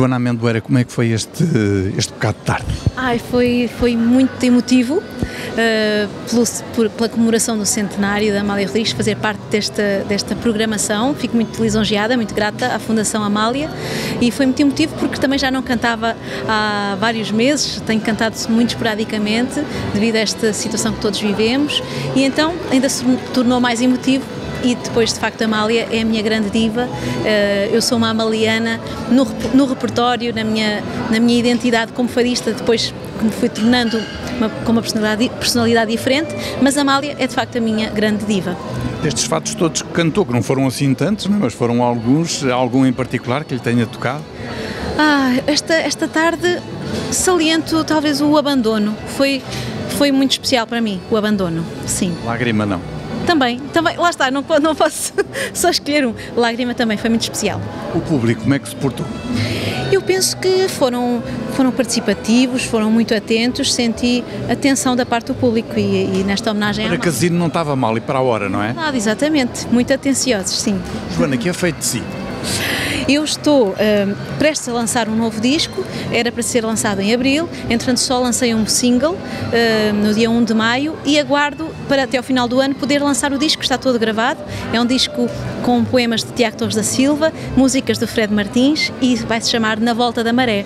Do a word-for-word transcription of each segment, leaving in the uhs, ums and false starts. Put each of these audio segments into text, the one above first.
Joana Amendoeira, como é que foi este, este bocado de tarde? Ai, foi, foi muito emotivo uh, pelo, por, pela comemoração do centenário da Amália Rodrigues, fazer parte desta, desta programação. Fico muito lisonjeada, muito grata à Fundação Amália, e foi muito emotivo porque também já não cantava há vários meses, tenho cantado muito esporadicamente devido a esta situação que todos vivemos, e então ainda se tornou mais emotivo. E depois, de facto, a Amália é a minha grande diva. Eu sou uma amaliana no, no repertório, na minha, na minha identidade como fadista, depois me fui tornando uma, com uma personalidade, personalidade diferente, mas a Amália é, de facto, a minha grande diva. Destes fatos todos que cantou, que não foram assim tantos, não é? Mas foram alguns, algum em particular que lhe tenha tocado? Ah, esta, esta tarde saliento talvez o abandono, foi, foi muito especial para mim, o abandono, sim. Lágrima não? Também, também, lá está, não, não posso só escolher um. Lágrima também foi muito especial. O público, como é que se portou? Eu penso que foram, foram participativos, foram muito atentos, senti atenção da parte do público e, e nesta homenagem... Para a casino não estava mal e para a hora, não é? Nada, exatamente, muito atenciosos, sim. Joana, que é feito de si? Eu estou uh, prestes a lançar um novo disco, era para ser lançado em abril, entretanto só lancei um single uh, no dia um de maio e aguardo para até ao final do ano poder lançar o disco, está todo gravado, é um disco com poemas de Tiago Torres da Silva, músicas de Fred Martins e vai se chamar Na Volta da Maré.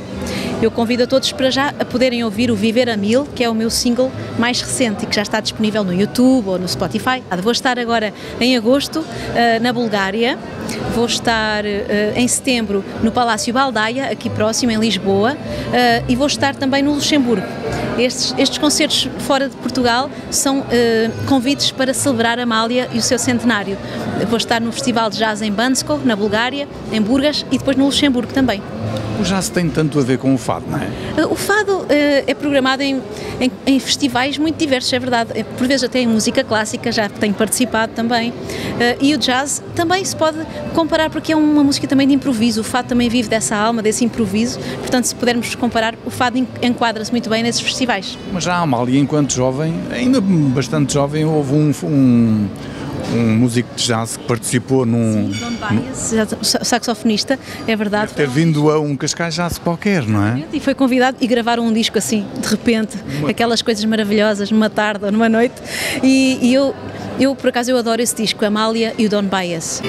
Eu convido a todos para já a poderem ouvir o Viver a Mil, que é o meu single mais recente e que já está disponível no YouTube ou no Spotify. Vou estar agora em agosto na Bulgária, vou estar em setembro no Palácio Baldaia, aqui próximo em Lisboa, e vou estar também no Luxemburgo. Estes, estes concertos fora de Portugal são uh, convites para celebrar a Amália e o seu centenário. Vou estar no Festival de Jazz em Bansko, na Bulgária, em Burgas e depois no Luxemburgo também. O jazz tem tanto a ver com o fado, não é? Uh, o fado uh, é programado em, em, em festivais muito diversos, é verdade. Por vezes até em música clássica, já tenho participado também. Uh, e o jazz também se pode comparar porque é uma música também de improviso. O fado também vive dessa alma, desse improviso. Portanto, se pudermos comparar, o fado enquadra-se muito bem nesses festivais. Mas já a Amália, enquanto jovem, ainda bastante jovem, houve um, um, um músico de jazz que participou num... Sim, Don Byas, no... saxofonista, é verdade. Deve ter vindo a um Cascais jazz qualquer, não é? E foi convidado e gravaram um disco assim, de repente, uma... aquelas coisas maravilhosas, numa tarde ou numa noite, e, e eu, eu, por acaso, eu adoro esse disco, a Amália e o Don Byas.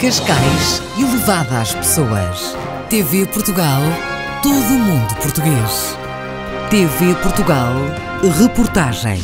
Cascais, elevada às pessoas. T V Portugal, todo o mundo português. T V Portugal, reportagem.